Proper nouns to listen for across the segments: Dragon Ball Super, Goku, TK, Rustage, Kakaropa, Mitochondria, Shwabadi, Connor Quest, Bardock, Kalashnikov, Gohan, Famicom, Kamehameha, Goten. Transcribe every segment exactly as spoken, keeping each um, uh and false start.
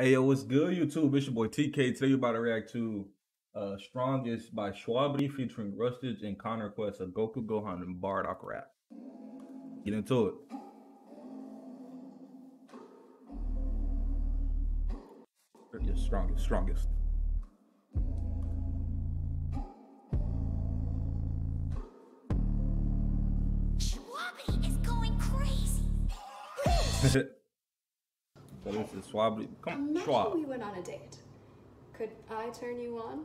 Hey, yo, what's good, YouTube? It's your boy T K. Today, you're about to react to uh, Strongest by Shwabadi featuring Rustage and Connor Quest, a Goku, Gohan, and Bardock rap. Get into it. Your strongest, strongest. Shwabadi is going crazy. So this is Shwabadi. Come on, imagine Schwab. We went on a date. Could I turn you on?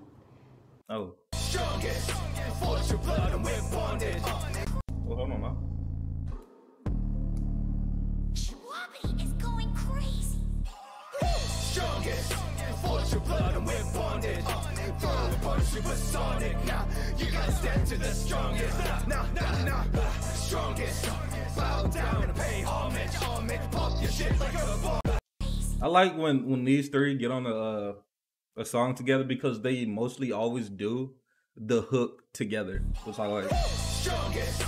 Oh. Strongest, force your blood and we're bonded. Well, hold on now. Shwabadi is going crazy. Strongest, force your blood and we're bonded. Throw the punch, you were sonic. Now, you gotta stand to the strongest. Nah, nah, nah, nah. Strongest, bow down and pay homage. Homage, pop your shit like a bomb. I like when, when these three get on a, uh, a song together because they mostly always do the hook together, which I like. Strongest,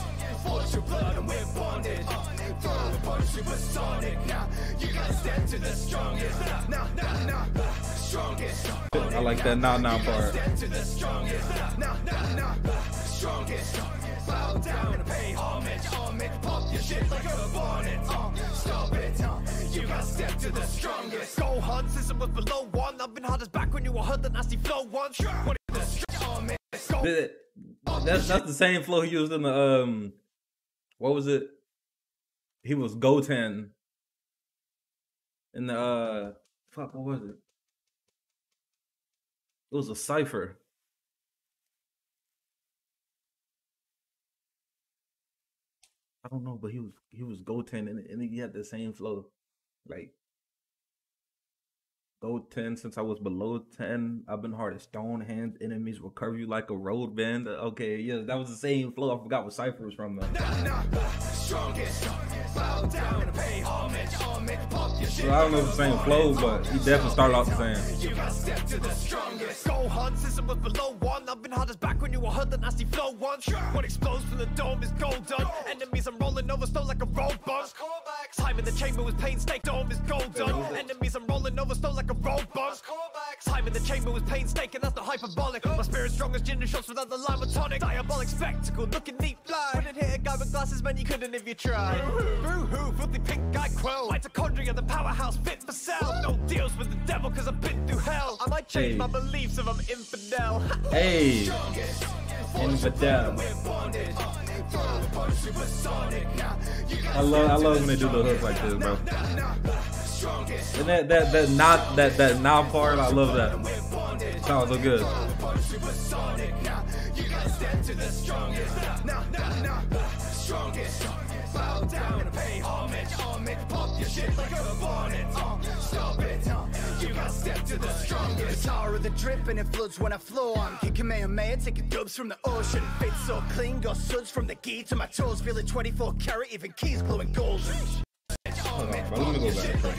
force your blood and we're bonded. Throw the punch, you were sonic. Now, you gotta stand to the strongest. Nah, nah, nah, strongest. I like that nah, nah part. Stand to the strongest. Nah, nah, nah, strongest. Bow down and pay homage. Homage, pop your shit like a bonnet. Stop it. You gotta step to the strongest. Gohan, system was below one. I've been hard as back when you were hurt that nasty flow once. That's that's the same flow he used in the um what was it? He was Goten in the uh fuck, what was it? It was a cipher. I don't know, but he was he was Goten and, and he had the same flow. Like, go ten since I was below ten. I've been hard as stone. Hands, enemies will curve you like a road bend. Okay, yeah, that was the same flow. I forgot what cipher was from though. Nah, nah, strongest, bow down and pay homage, homage, pop your shit. So I don't know the same flow, but he definitely started off the same. You gotta step to the strongest. Gohan, system was below one. I've been hard as back when you were hurt that nasty flow once. What explodes from the dome is gold done. Enemies I'm rolling over stone like a road bump. Time in the chamber was painstaking. Dome is gold done. Enemies I'm rolling over stone like a robot. Time in the chamber was painstaking, that's the hyperbolic. My spirit's strong as ginger shots without the lime or tonic. Diabolic spectacle, looking neat fly. Wouldn't hit a guy with glasses, man, you couldn't if you tried. Boo-hoo, filthy pink eye quill. Mitochondria, the powerhouse, fit for sale. No deals with the devil, cause I've been through hell. I might change hey. my beliefs if I'm infidel. Hey, infidel. I love, I love when they do the hooks like this, bro. And that that that not that that now part, I love that. Sounds so good. The tower of the drip and it floods when I flow. I'm kicking Kamehameha, taking dubs from the ocean. Fits so clean, got suds from the gi to my toes. Feeling twenty-four karat, even keys glowing golden. Hold on, bro. Let me go back.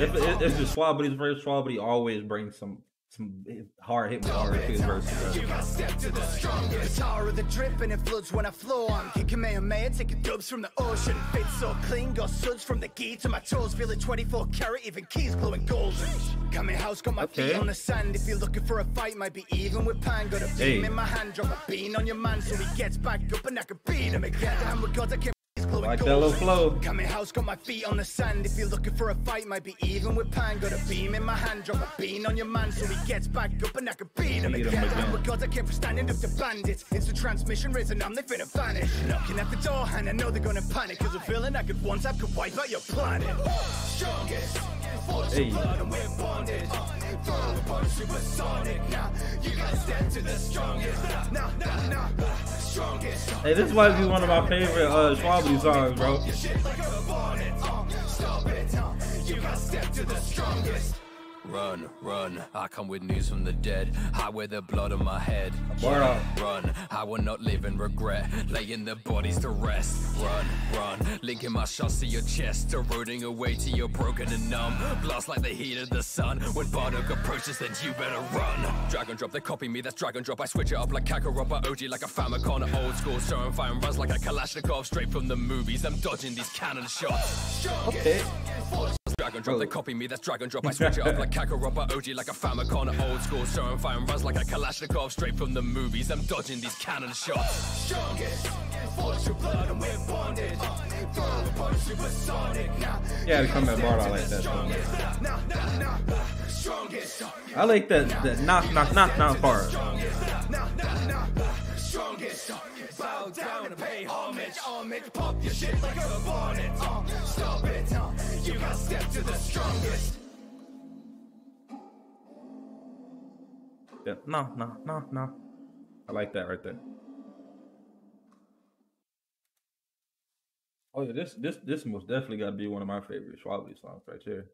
If, if, if it's Shwabadi's verse, Shwabadi always brings some some hard hit hard his verses. You got step to the strongest. The tower of the drip and it floods when I flow. I'm kicking Kamehameha, taking dubs from the ocean. Fits so clean, got suds from the gi to my toes. Feeling twenty-four karat, even keys glowing golden. Coming house, got my okay. feet on the sand. If you're looking for a fight, might be even with Pan. Got a beam hey. in my hand, drop a bean on your man, so he gets back up and I can beat him again. Damn, with God, I can like that little flow. Coming house, got my feet on the sand. If you're looking for a fight, might be even with Pan. Got a beam in my hand, drop a bean on your man, so he gets back up and I can beat him again. Damn with God, I came from standing up to bandits. It's the transmission raising arm, they finna vanish. Knocking at the door, and I know they're gonna panic. Cause a villain I could one tap could wipe out your planet. Strongest, force your blood and we're bonded. Throw the punch, supersonic. Now, you gotta stand to the strongest. Nah, nah, nah, nah. Hey, this might be one of my favorite uh, Shwabadi songs, bro. Run, run, I come with news from the dead. I wear the blood on my head. Run, run, I will not live in regret. Laying their bodies to rest. Run, run, linking my shots to your chest. Eroding away to your broken and numb. Blast like the heat of the sun. When Bardock approaches, then you better run. Dragon drop, they copy me, that's Dragon drop. I switch it up like Kakaropa, O G like a Famicom. Old school, throwing fire and runs like a Kalashnikov. Straight from the movies, I'm dodging these cannon shots. Okay. Dragon Drop, they copy me, that's Dragon Drop. I switch it up like Kakaropa, O G like a Famicom, old school, so I'm firing Raz like a Kalashnikov, straight from the movies, I'm dodging these cannon shots. Strongest, force your blood and we're bonded. Yeah, we come at Bardock like that. I like the, the knock, knock, knock, knock part. Bow down and pay homage, homage, pop your shit like a bonnet. Oh, stop it, you got step to the strongest. Yeah, no, no, no, no. I like that right there. Oh yeah, this this this most definitely gotta be one of my favorite Shwabadi songs right here.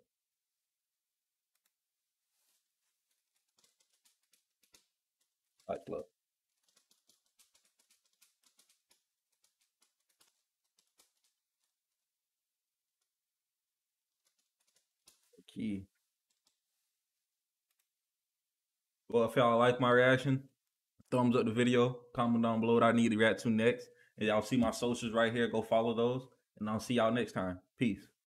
I love. Key. Well, if y'all like my reaction, thumbs up the video, comment down below what I need to react to next, and y'all see my socials right here. Go follow those, and I'll see y'all next time. Peace.